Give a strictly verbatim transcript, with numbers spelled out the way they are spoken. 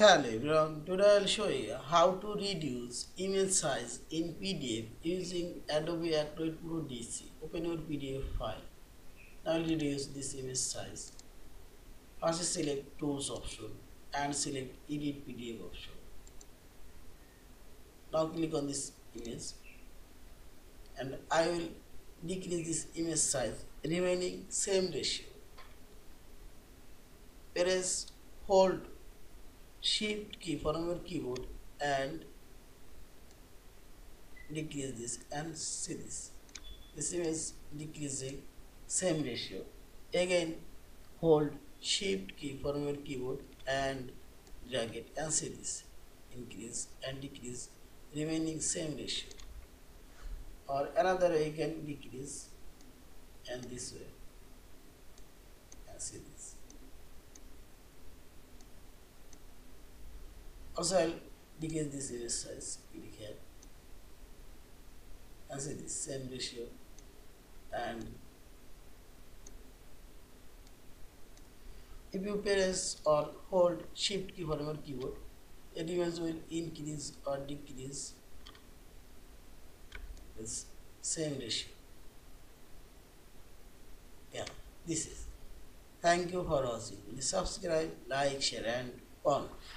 Hello everyone, today I'll show you how to reduce image size in P D F using Adobe Acrobat Pro D C. Open your P D F file. Now I'll reduce this image size. First select Tools option and select Edit P D F option. Now click on this image and I will decrease this image size remaining same ratio. Press hold Shift key from your keyboard and decrease this and see this. This is decreasing same ratio. Again hold Shift key from your keyboard and drag it and see this. Increase and decrease remaining same ratio. Or another way you can decrease and this way and see this. Also, I'll decrease this image size, click here and see this same ratio and if you press or hold Shift key from your keyboard, the image will increase or decrease this same ratio. Yeah, this is. Thank you for watching. Please subscribe, like, share and on.